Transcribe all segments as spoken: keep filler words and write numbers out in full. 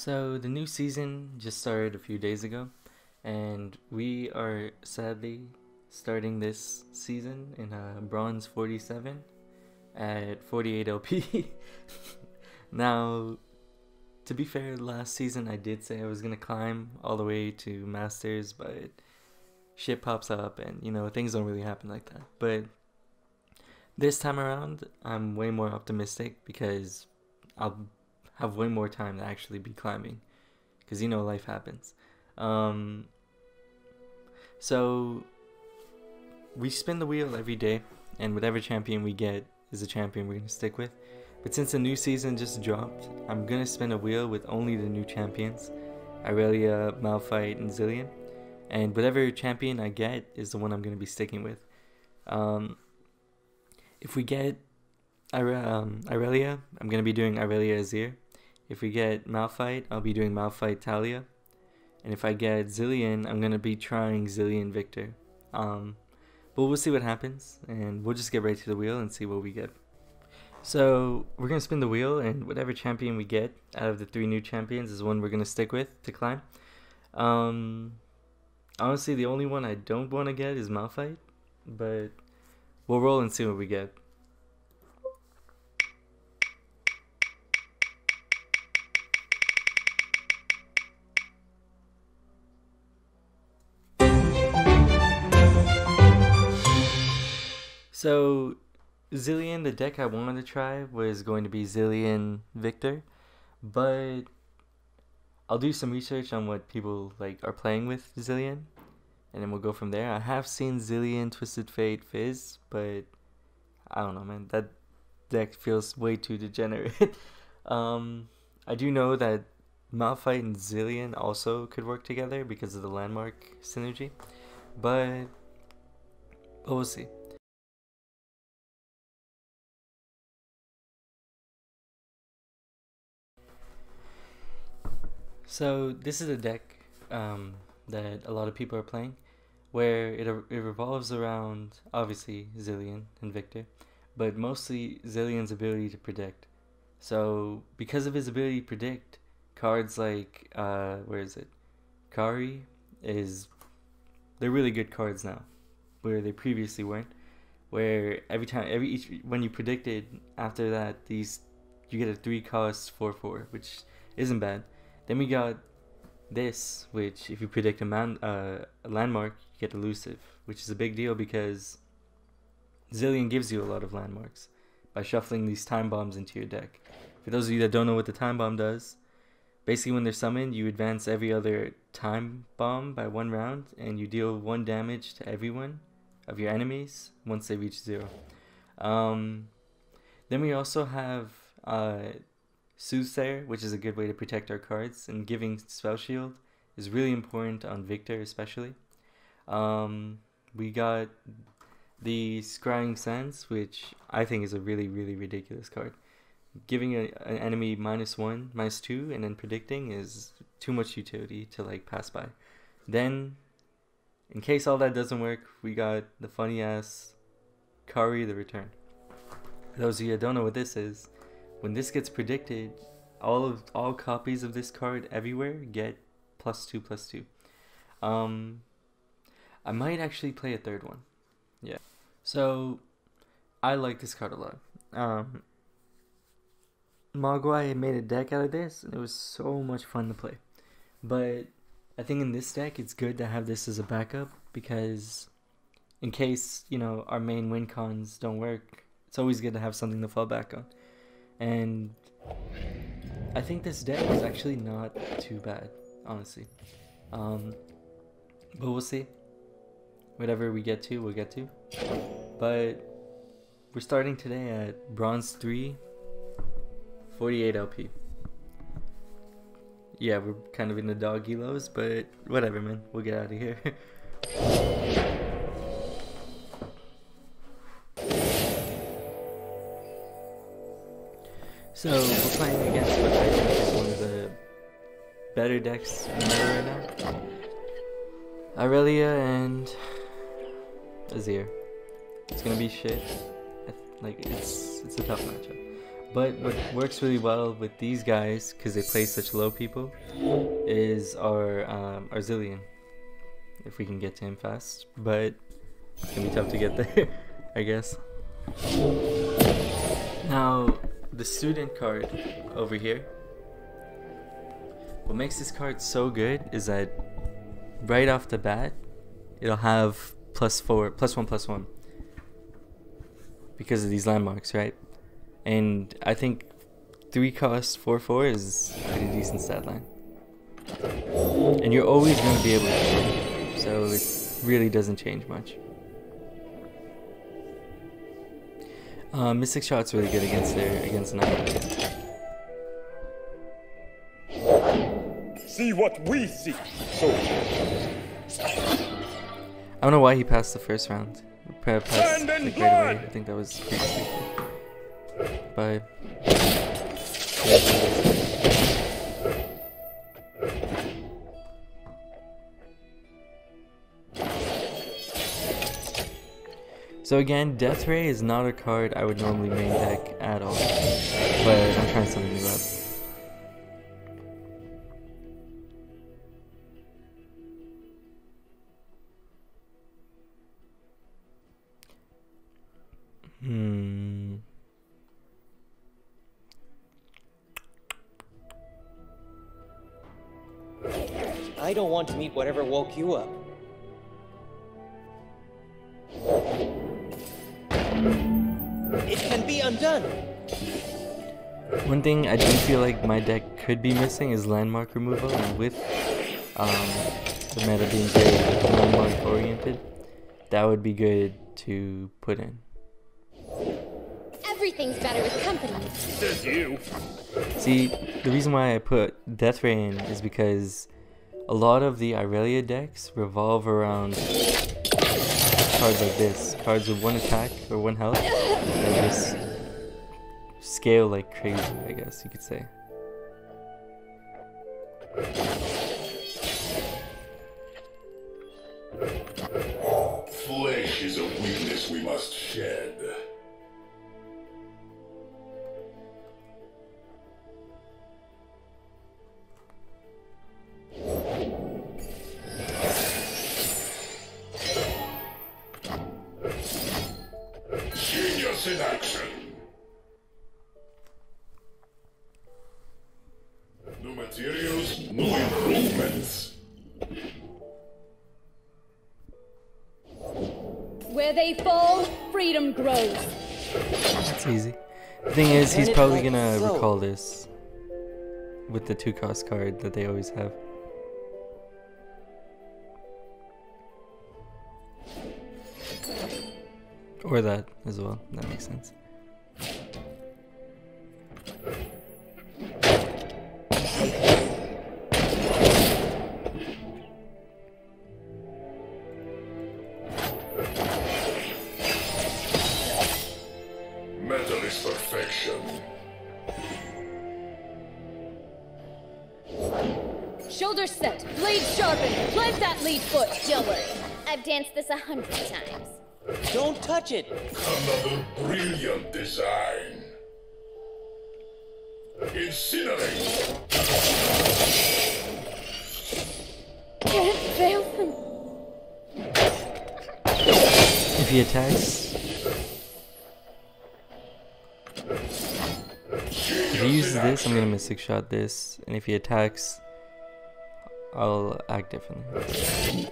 So the new season just started a few days ago, and we are sadly starting this season in a bronze forty-seven at forty-eight L P. Now, to be fair, last season I did say I was gonna climb all the way to Masters, but shit pops up and, you know, things don't really happen like that. But this time around, I'm way more optimistic because I'll have way more time to actually be climbing, because, you know, life happens. Um, so we spin the wheel every day, and whatever champion we get is a champion we're going to stick with. But since the new season just dropped, I'm going to spin a wheel with only the new champions, Irelia, Malphite, and Zilean. And whatever champion I get is the one I'm going to be sticking with. Um, if we get Ire um, Irelia, I'm going to be doing Irelia Azir. If we get Malphite, I'll be doing Malphite Talia. And if I get Zilean, I'm going to be trying Zilean Viktor. Um, but we'll see what happens, and we'll just get right to the wheel and see what we get. So we're going to spin the wheel, and whatever champion we get out of the three new champions is the one we're going to stick with to climb. Um, honestly, the only one I don't want to get is Malphite, but we'll roll and see what we get. So Zilean, the deck I wanted to try was going to be Zilean Viktor, but I'll do some research on what people like are playing with Zilean, and then we'll go from there. I have seen Zilean, Twisted Fate, Fizz, but I don't know, man. That deck feels way too degenerate. um, I do know that Malphite and Zilean also could work together because of the landmark synergy, but, but we'll see. So this is a deck um, that a lot of people are playing, where it, it revolves around, obviously, Zilean and Viktor, but mostly Zilean's ability to predict. So because of his ability to predict, cards like, uh, where is it, Kari is, they're really good cards now, where they previously weren't, where every time, every each when you predicted after that, these, you get a three cost four four, which isn't bad. Then we got this, which if you predict a, man, uh, a landmark, you get elusive, which is a big deal because Zilean gives you a lot of landmarks by shuffling these time bombs into your deck. For those of you that don't know what the time bomb does, basically when they're summoned, you advance every other time bomb by one round, and you deal one damage to everyone of your enemies once they reach zero. Um, then we also have Uh, Soothsayer, which is a good way to protect our cards, and giving Spell Shield is really important on Viktor especially. Um, we got the Scrying Sands, which I think is a really, really ridiculous card. Giving a, an enemy minus one, minus two, and then predicting is too much utility to like pass by. Then, in case all that doesn't work, we got the funny-ass Kari the Return. For those of you that don't know what this is, when this gets predicted, all of all copies of this card everywhere get plus two plus two. Um, I might actually play a third one. Yeah. So I like this card a lot. Um, Mogwai made a deck out of this, and it was so much fun to play. But I think in this deck, it's good to have this as a backup because, in case, you know, our main win cons don't work, it's always good to have something to fall back on. And I think this deck is actually not too bad, honestly. Um, but we'll see. Whatever we get to, we'll get to. But we're starting today at Bronze three, forty-eight L P. Yeah, we're kind of in the dog elos, but whatever, man. We'll get out of here. So we're playing against what I think is one of the better decks in the meta right now. Irelia and Azir. It's gonna be shit. Like it's it's a tough matchup. But what works really well with these guys, because they play such low people, is our, um, our Zilean. If we can get to him fast, but it's going to be tough to get there, I guess. Now, the student card over here. What makes this card so good is that right off the bat, it'll have plus four, plus one, plus one. Because of these landmarks, right? And I think three cost four four is a pretty decent stat line. And you're always going to be able to kill, so it really doesn't change much. Uh, Mystic Shot's really good against their against Nami. See what we see. Soldier. I don't know why he passed the first round. Passed, like, right away. I think that was pretty stupid. Bye. So again, Death Ray is not a card I would normally main deck at all, but I'm trying something new up. Hmm. I don't want to meet whatever woke you up. It can be undone. One thing I do feel like my deck could be missing is landmark removal, and with um, the meta being very landmark oriented, that would be good to put in. Everything's better with company. Says you. See, the reason why I put Death Ray in is because a lot of the Irelia decks revolve around cards like this. Cards with one attack or one health that just scale like crazy, I guess you could say. Flesh is a weakness we must shed. He's probably gonna recall this with the two cost card that they always have. Or that as well, that makes sense. This a hundred times. Don't touch it. Another brilliant design. Incinerate. Can't fail him. If he attacks, if he uses this, I'm gonna Mystic Shot this, and if he attacks, I'll act differently.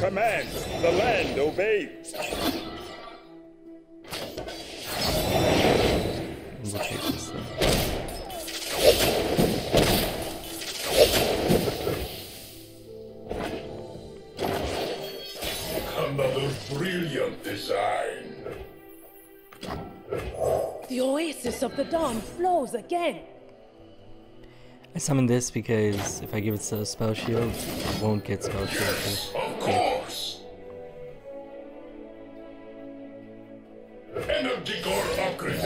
Commands, the land obeys. We'll take this thing. Another brilliant design. The oasis of the dawn flows again. I summon this because if I give it a spell shield, it won't get spell shield. Yes, of course. Energy core upgrade.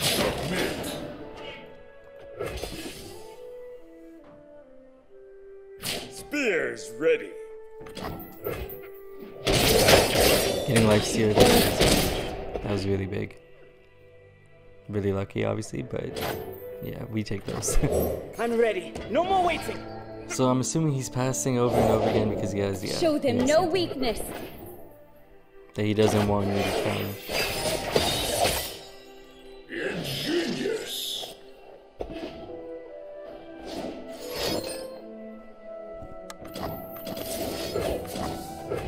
Submit. Spears ready. Getting life steal, that was really big. Really lucky, obviously, but yeah, we take those. I'm ready. No more waiting. So I'm assuming he's passing over and over again because he has the. Yeah, show them no it. weakness. That he doesn't want me to challenge. Ingenious.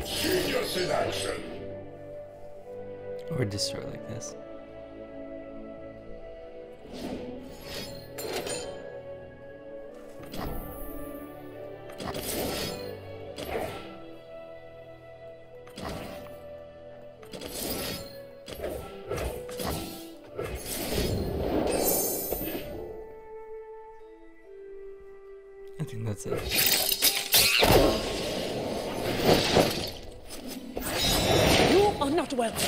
Genius in action. Or destroy like this. I think that's it. You are not welcome.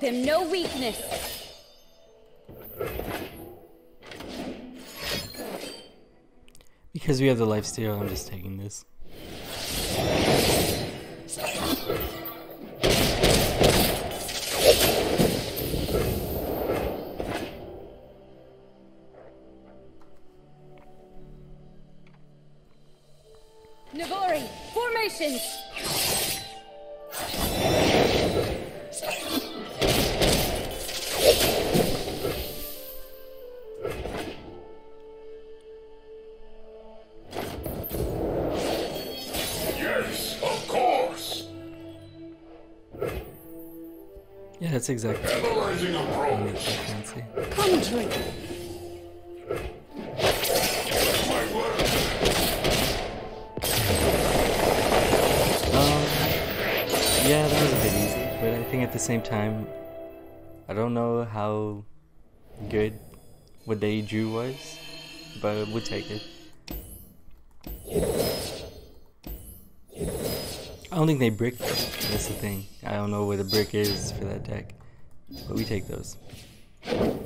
Them no weakness. Because we have the life steal, I'm just taking this. Navori, formations. That's exactly what I come drink. Um, yeah, that was a bit easy, but I think at the same time, I don't know how good what they drew was, but we'll take it. I don't think they brick, that's the thing. I don't know where the brick is for that deck, but we take those. So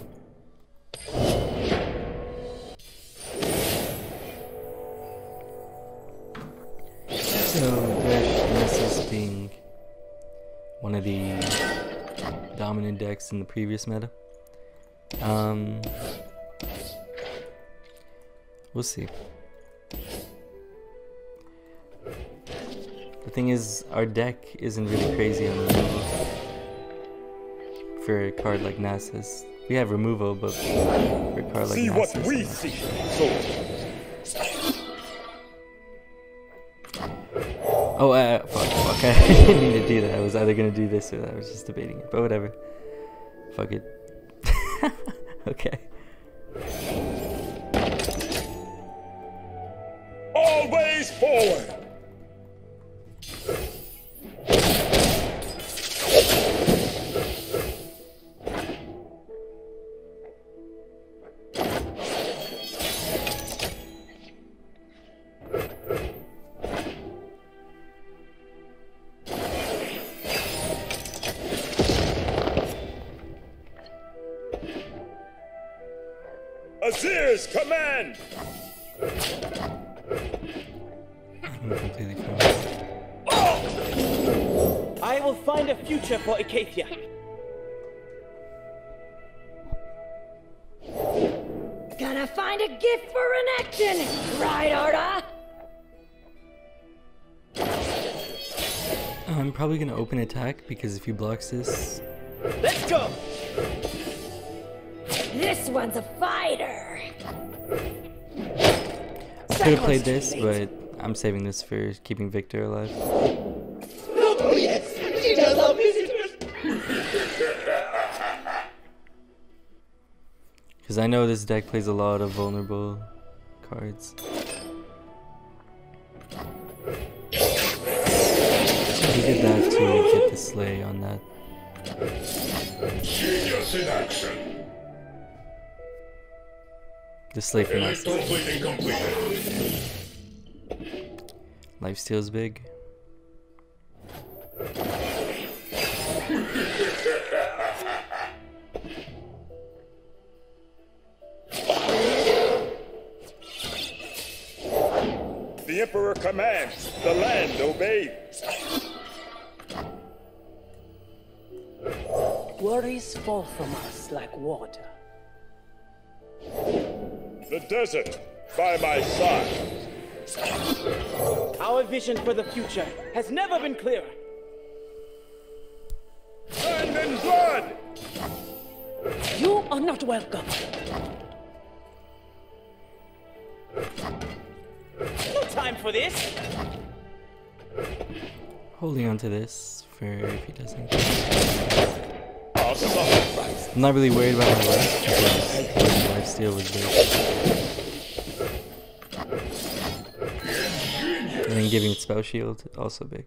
Thresh, Nasus being one of the dominant decks in the previous meta. Um, we'll see. The thing is, our deck isn't really crazy on removal for a card like Nasus. We have removal, but for a card like Nasus. See what we see, soldier. Oh, uh, fuck, fuck, I didn't mean to do that. I was either gonna do this or that. I was just debating it, but whatever. Fuck it. Okay. Always forward! Azir's command! I'm completely frozen. Oh! I will find a future for Acacia. Gonna find a gift for an action, right, Arda? I'm probably gonna open attack because if he blocks this, let's go. This one's a fighter. I could have played this, but I'm saving this for keeping Viktor alive. Oh yes, she does love visitors. Because I know this deck plays a lot of vulnerable cards. He did that to get the slay on that. Genius in action. The slay for Nasus. Life steals big. The Emperor commands, the land obeys. Worries fall from us like water. The desert by my side. Our vision for the future has never been clearer. Hand in blood! You are not welcome. No time for this. Holding on to this for if he doesn't. I'm not really worried about my life because my lifesteal was big. And then giving it spell shield, also big.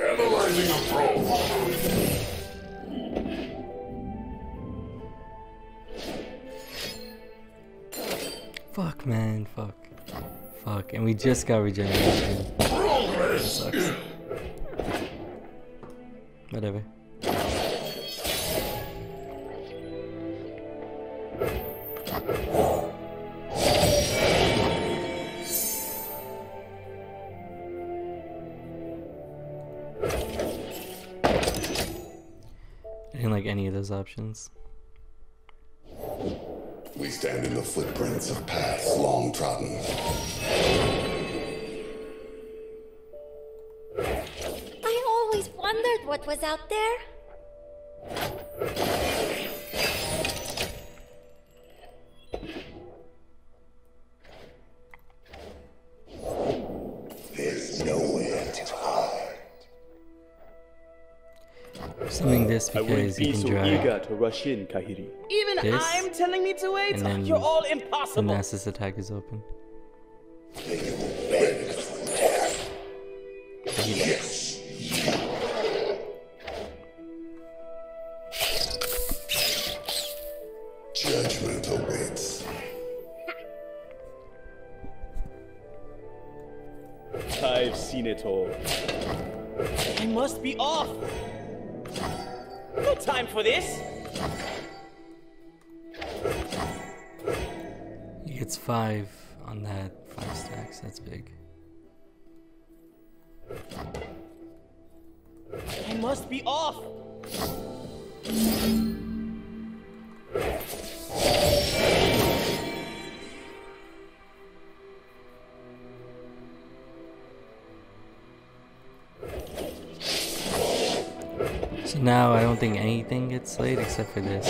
Analyzing a probe. Fuck, man, fuck. Fuck, and we just got regeneration. Progress. Whatever. Options. We stand in the footprints of paths long trodden. I always wondered what was out there. There's nowhere to hide. Something this because you can drive. I wouldn't be so eager to rush in, Kahiri. Even this, I'm telling me to wait. And you're all impossible. The Nasus attack is open. They will beg for death. Yes. Judgment awaits. I've seen it all. I must be off. No time for this. He gets five on that, five stacks, that's big. I must be off. Now I don't think anything gets slayed except for this.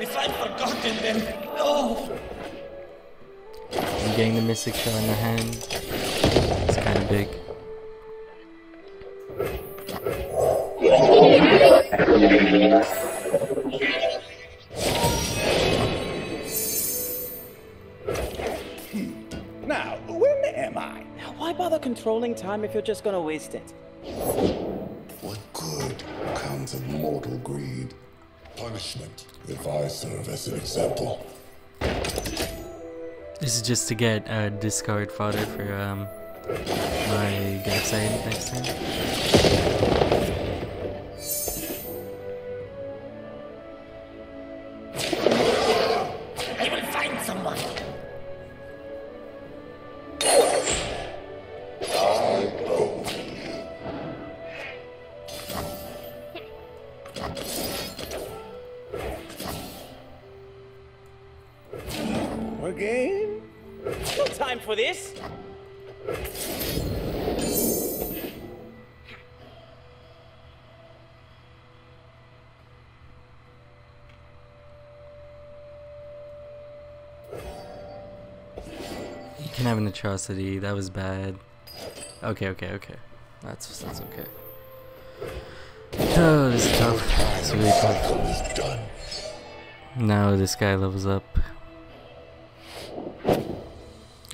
If I'd forgotten them, no. I'm getting the Mystic Shot in the hand. It's kind of big. Controlling time if you're just gonna waste it. What good comes of mortal greed? Punishment, if I serve as an example. This is just to get a uh, discard fodder for um my Gaxite next time. I will find someone. time for this. You can have an atrocity. That was bad. Okay, okay, okay. That's that's okay. Oh, this is tough. It's really tough. Now this guy levels up.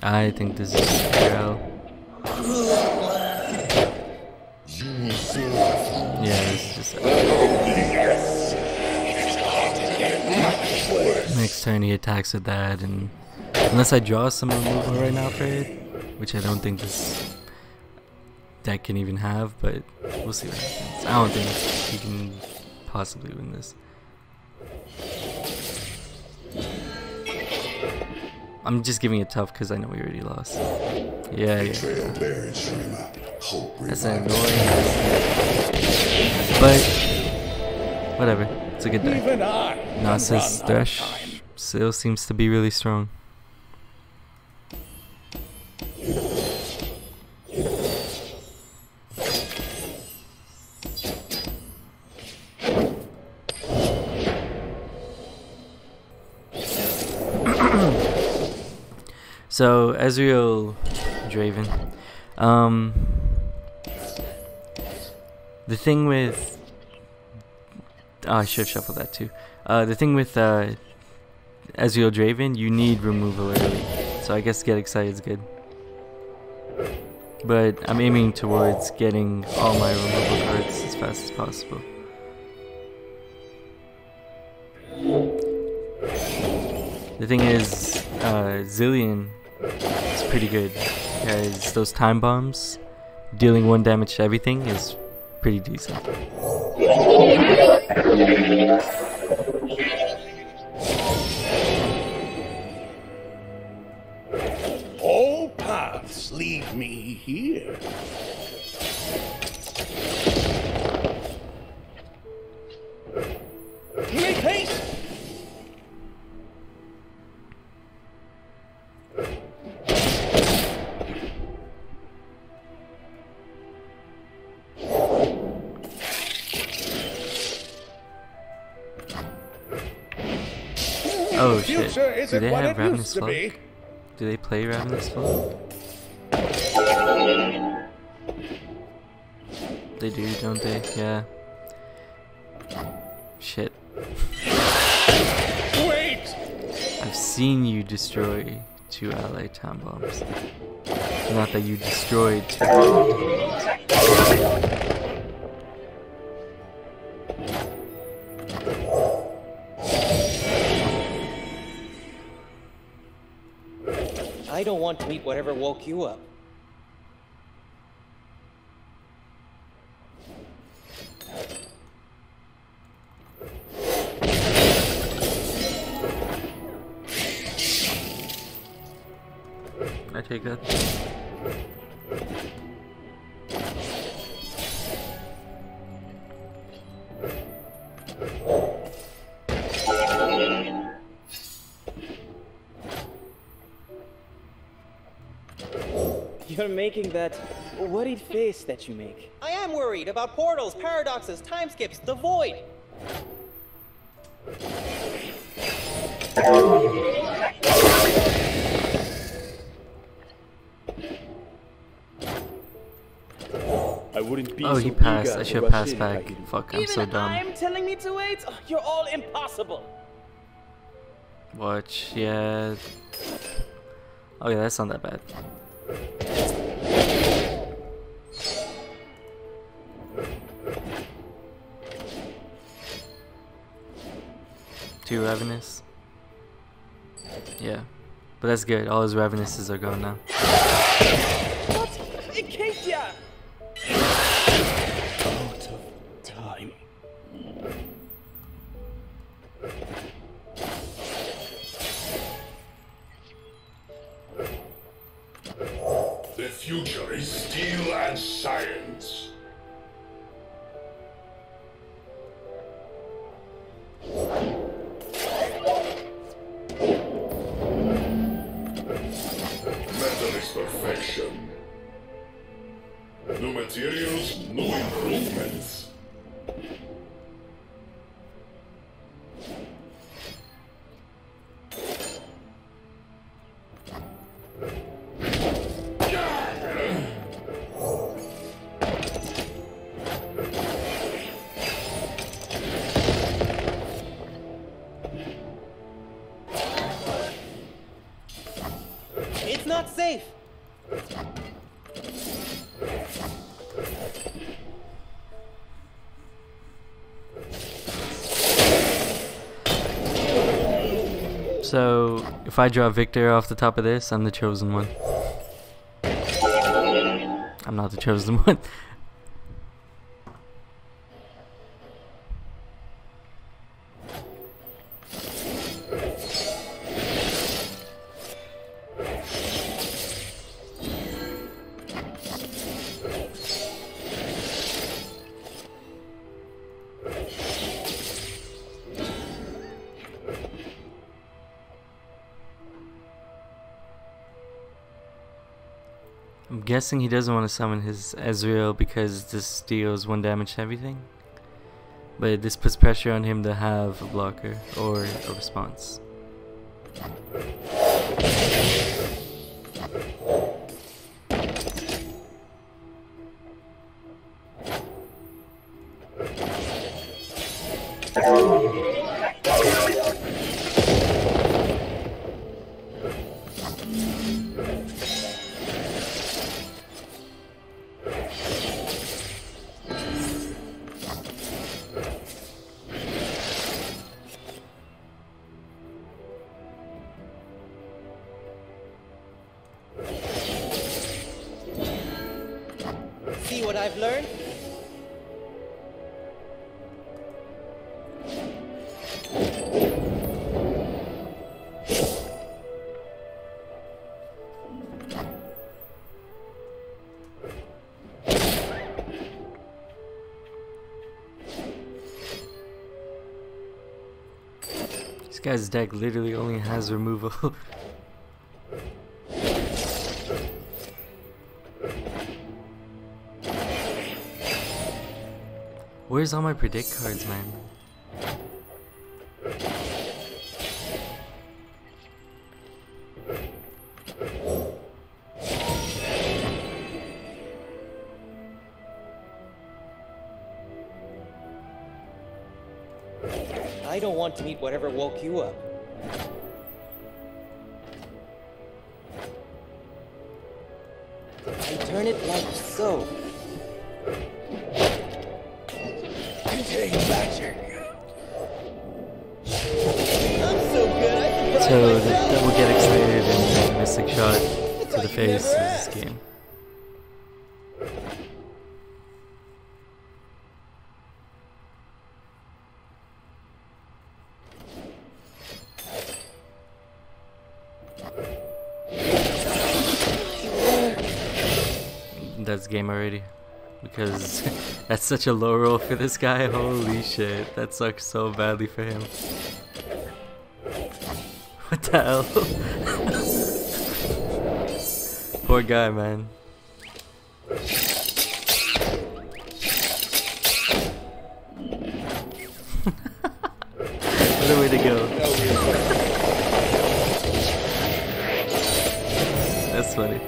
I think this is Ezreal. Yeah, it's just Ezreal. Next turn he attacks with that, and unless I draw some removal right now for it, which I don't think this deck can even have, but we'll see what happens. I don't think he can possibly win this. I'm just giving it tough because I know we already lost. Yeah, yeah. That's annoying. But whatever. It's a good deck. Nasus Thresh still seems to be really strong. So, Ezreal, Draven. Um, the thing with... Oh, I should have shuffled that too. Uh, the thing with uh, Ezreal, Draven, you need removal early. So I guess Get Excited is good. But I'm aiming towards getting all my removal cards as fast as possible. The thing is, uh, Zilean... it's pretty good, because those time bombs, dealing one damage to everything, is pretty decent. All paths lead me here. Make haste! Oh shit, do they have Ravenous Hulk? Do they play Ravenous Hulk? They do, don't they? Yeah. Shit. Wait! I've seen you destroy two ally time bombs. Not that you destroyed two ally time bombs. I don't want to eat whatever woke you up. Can I take that? You're making that worried face that you make. I am worried about portals, paradoxes, time skips, the void. I wouldn't be. Oh, he so passed. I should have passed back. Like Fuck, I'm so dumb. I'm telling me to wait. Oh, you're all impossible. Watch, yeah. Oh yeah, that's not that bad. Two Ravenous. Yeah. But that's good. All his Ravenous's are gone now. What? Acacia! Out of time. The future is steel and science. matter is perfection. No materials, no improvements. It's not safe. So, if I draw Viktor off the top of this, I'm the chosen one. I'm not the chosen one. I'm guessing he doesn't want to summon his Ezreal because this deals one damage to everything. But this puts pressure on him to have a blocker or a response. What I've learned. This guy's deck literally only has removal. Where's all my predict cards, man? I don't want to meet whatever woke you up. I turn it like so. So the double get accelerated and Mystic Shot to the face of this game. That's game already. Because that's such a low roll for this guy, holy shit, that sucks so badly for him. What the hell? Poor guy, man. What a way to go. That's funny.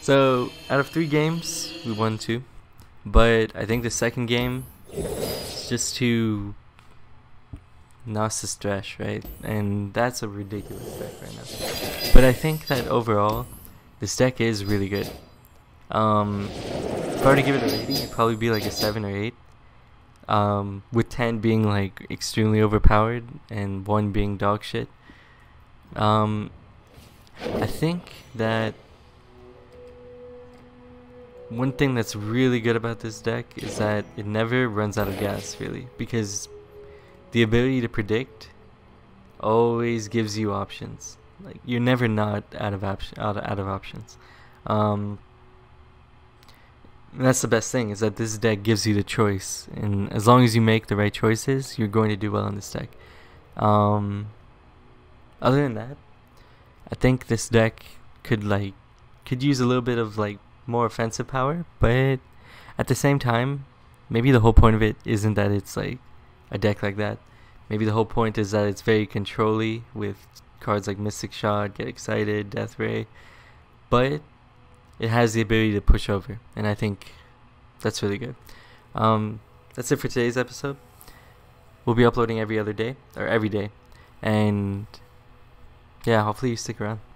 So, out of three games, we won two, but I think the second game is just to Nasus Thresh, right? And that's a ridiculous deck right now. But I think that overall, this deck is really good. Um, if I were to give it a rating, it'd probably be like a seven or eight, um, with ten being like extremely overpowered and one being dog shit. Um, I think that one thing that's really good about this deck is that it never runs out of gas, really, because the ability to predict always gives you options. Like, you're never not out of, op out of, out of options. Um, And that's the best thing, is that this deck gives you the choice, and as long as you make the right choices, you're going to do well in this deck. Um, other than that, I think this deck could like could use a little bit of like more offensive power, but at the same time, maybe the whole point of it isn't that it's like a deck like that. Maybe the whole point is that it's very control-y with cards like Mystic Shot, Get Excited, Death Ray, but it has the ability to push over, and I think that's really good. Um, that's it for today's episode. We'll be uploading every other day, or every day, and yeah, hopefully you stick around.